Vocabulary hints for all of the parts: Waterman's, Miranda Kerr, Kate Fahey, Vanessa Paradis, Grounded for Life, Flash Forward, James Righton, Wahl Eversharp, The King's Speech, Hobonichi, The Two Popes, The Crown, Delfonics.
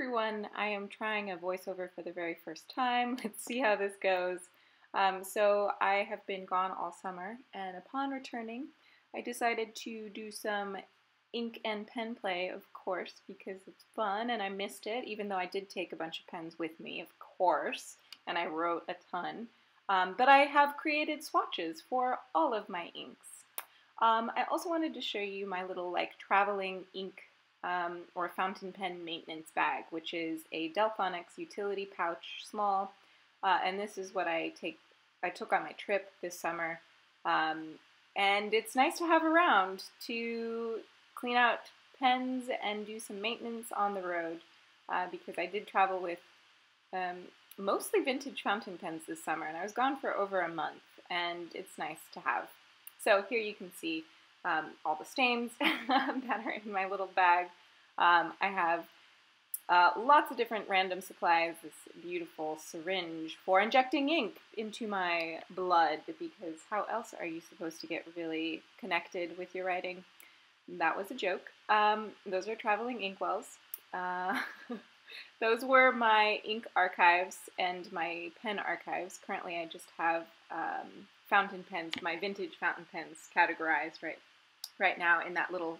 everyone, I am trying a voiceover for the very first time. Let's see how this goes. So I have been gone all summer, and upon returning, I decided to do some ink and pen play, of course, because it's fun and I missed it, even though I did take a bunch of pens with me, of course, and I wrote a ton. But I have created swatches for all of my inks. I also wanted to show you my little traveling ink or fountain pen maintenance bag, which is a Delfonics utility pouch, small, and this is what I took on my trip this summer, and it's nice to have around to clean out pens and do some maintenance on the road, because I did travel with mostly vintage fountain pens this summer, and I was gone for over a month, and it's nice to have. So here you can see all the stains that are in my little bag. I have lots of different random supplies, this beautiful syringe for injecting ink into my blood, because how else are you supposed to get really connected with your writing? That was a joke. Those are traveling inkwells. Those were my ink archives and my pen archives. Currently I just have fountain pens, my vintage fountain pens, categorized right now in that little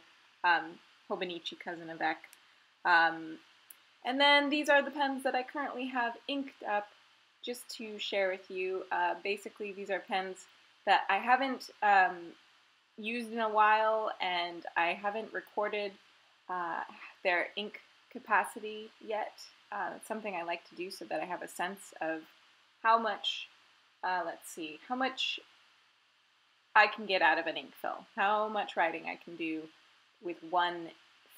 Hobonichi cousin of Eck. And then these are the pens that I currently have inked up just to share with you. Basically, these are pens that I haven't used in a while, and I haven't recorded their ink capacity yet. It's something I like to do so that I have a sense of how much let's see, how much I can get out of an ink fill, how much writing I can do with one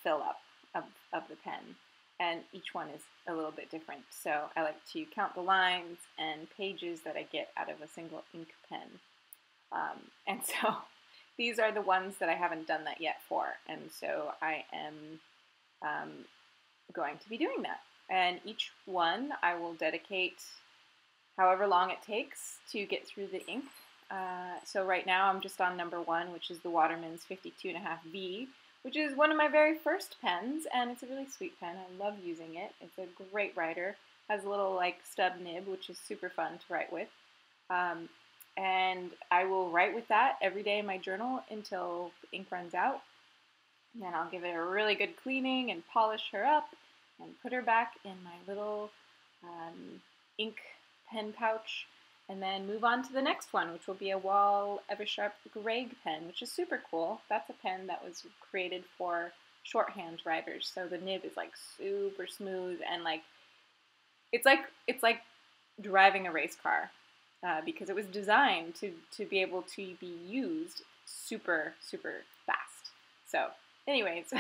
fill up of the pen, and each one is a little bit different, so I like to count the lines and pages that I get out of a single ink pen, and so these are the ones that I haven't done that yet for, and so I am going to be doing that, and each one I will dedicate however long it takes to get through the ink. So right now I'm just on number 1, which is the Waterman's 52.5B, which is one of my very first pens, and it's a really sweet pen. I love using it. It's a great writer. Has a little stub nib, which is super fun to write with. And I will write with that every day in my journal until the ink runs out. And then I'll give it a really good cleaning and polish her up and put her back in my little ink pen pouch, and then move on to the next one, which will be a Wahl Eversharp Greg pen, which is super cool. That's a pen that was created for shorthand writers, so the nib is super smooth, and it's like driving a race car, because it was designed to be able to be used super, super fast. So anyways,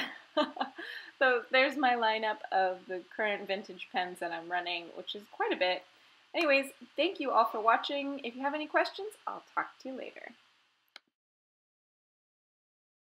so there's my lineup of the current vintage pens that I'm running, which is quite a bit. Anyways, thank you all for watching. If you have any questions, I'll talk to you later.